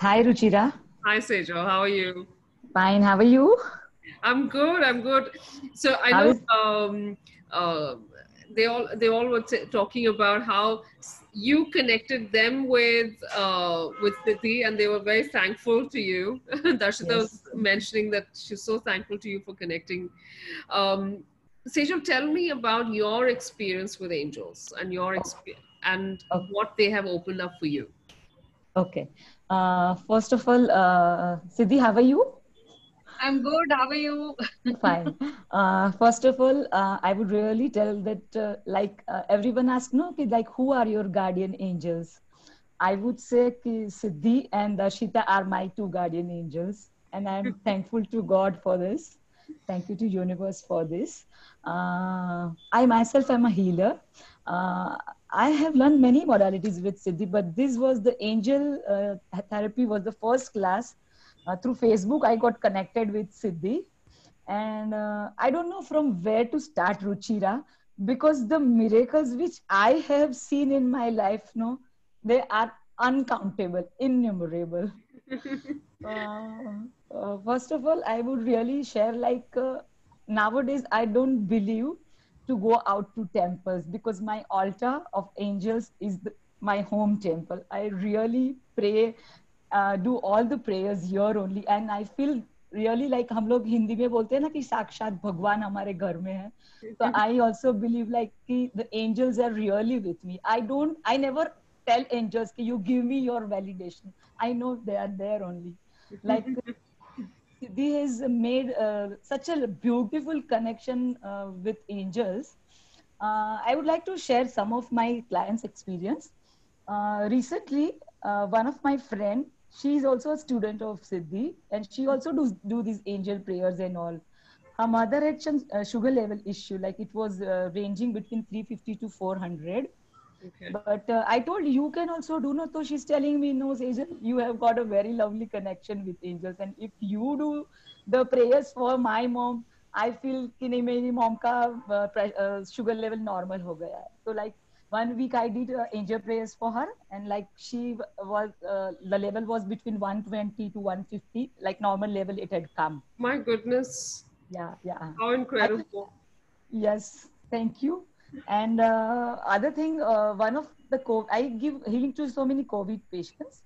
Hi, Ruchira. Hi, Sejal. How are you? Fine. How are you? I'm good. I'm good. So I know they all were talking about how you connected them with Siddhi, and they were very thankful to you. Darshita was mentioning that she's so thankful to you for connecting. Sejal, tell me about your experience with angels and your experience and what they have opened up for you. Okay. First of all, Siddhi, how are you? I'm good. How are you? Fine. First of all, I would really tell that everyone asks, no, like, who are your guardian angels? I would say Siddhi and Darshita are my two guardian angels, and I'm thankful to God for this. Thank you to universe for this. I myself am a healer. I have learned many modalities with Siddhi, but this was the angel therapy was the first class. Through Facebook, I got connected with Siddhi, and I don't know from where to start, Ruchira, because the miracles which I have seen in my life, no, they are uncountable, innumerable. First of all, I would really share nowadays I don't believe to go out to temples because my altar of angels is my home temple. I really pray, do all the prayers here only, and I feel really like हम लोग हिंदी में बोलते हैं ना कि साक्षात भगवान हमारे घर में है. So I also believe कि the angels are really with me. I never tell angels कि you give me your validation. I know they are there only. Like Siddhi has made such a beautiful connection with angels. I would like to share some of my clients' experience. Recently, one of my friend, she is also a student of Siddhi, and she also do these angel prayers and all. Her mother had some sugar level issue, like it was ranging between 350 to 400. Okay. But I told you can also do no. So she's telling me no, Sejal, you have got a very lovely connection with angels, and if you do the prayers for my mom, I feel कि नहीं मेरी mom का sugar level normal हो गया है. So like 1 week I did angel prayers for her, and like she was the level was between 120 to 150, like normal level it had come. My goodness. Yeah, yeah. How incredible. Yes, thank you. And other thing, one of the I give healing to so many COVID patients.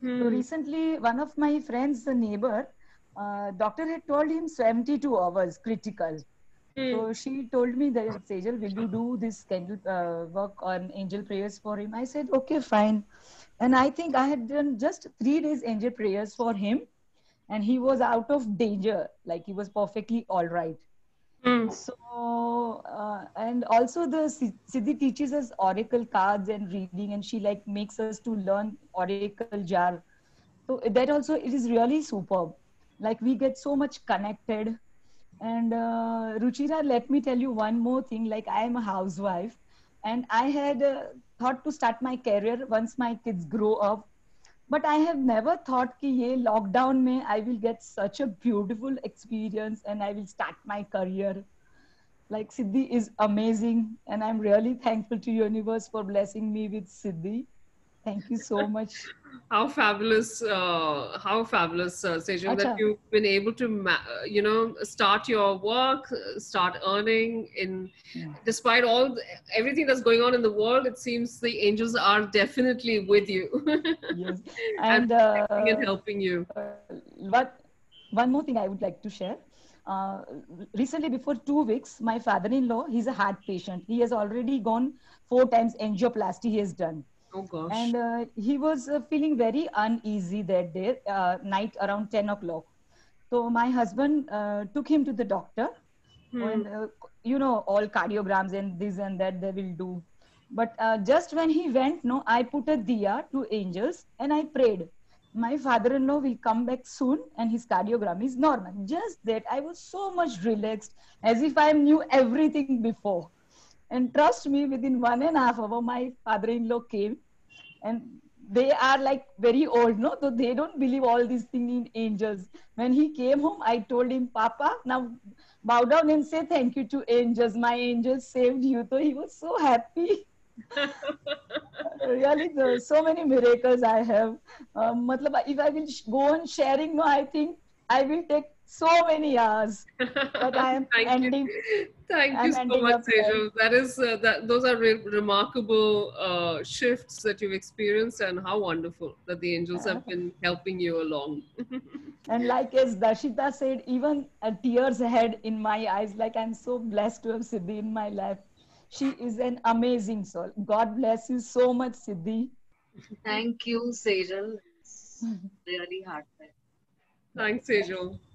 So recently, one of my friends, the neighbor, doctor had told him 72 hours critical. So she told me that Sejal, will you do this candle work on angel prayers for him? I said okay, fine. And I think I had done just 3 days angel prayers for him, and he was out of danger. Like he was perfectly all right. So and also the Siddhi teaches us oracle cards and reading, and she like makes us to learn oracle jar. So that also it is really superb. Like we get so much connected. And Ruchira, let me tell you one more thing. Like I am a housewife, and I had thought to start my career once my kids grow up, but I have never thought कि ये lockdown में I will get such a beautiful experience and I will start my career. Like Siddhi is amazing, and I'm really thankful to universe for blessing me with Siddhi. Thank you so much. How fabulous, Sejal, that you've been able to, start your work, start earning. Despite everything that's going on in the world, it seems the angels are definitely with you. Yes, and helping you. But one more thing I would like to share. Recently, before 2 weeks, my father-in-law, he's a heart patient. He has already gone 4 times angioplasty. He has done. Oh gosh. And he was feeling very uneasy that day, night around 10 o'clock. So my husband took him to the doctor. And, all cardiograms and this and that they will do. But just when he went, I put a diya to angels and I prayed. My father-in-law will come back soon and his cardiogram is normal. Just that I was so much relaxed as if I knew everything before. And trust me, within 1.5 hours, my father-in-law came, and they are like very old, no? So they don't believe all these things in angels. When he came home, I told him, Papa, now bow down and say thank you to angels. My angels saved you. So he was so happy. Really, there are so many miracles I have. Matlab, if I will go on sharing, no, I think I will take so many hours. But I am Thank you so much, Sejal. That is, those are remarkable shifts that you've experienced, and how wonderful that the angels have been helping you along. And like as Darshita said, even tears had in my eyes, like I'm so blessed to have Siddhi in my life. She is an amazing soul. God bless you so much, Siddhi. Thank you, Sejal. It's really heartfelt. Thanks, Sejal.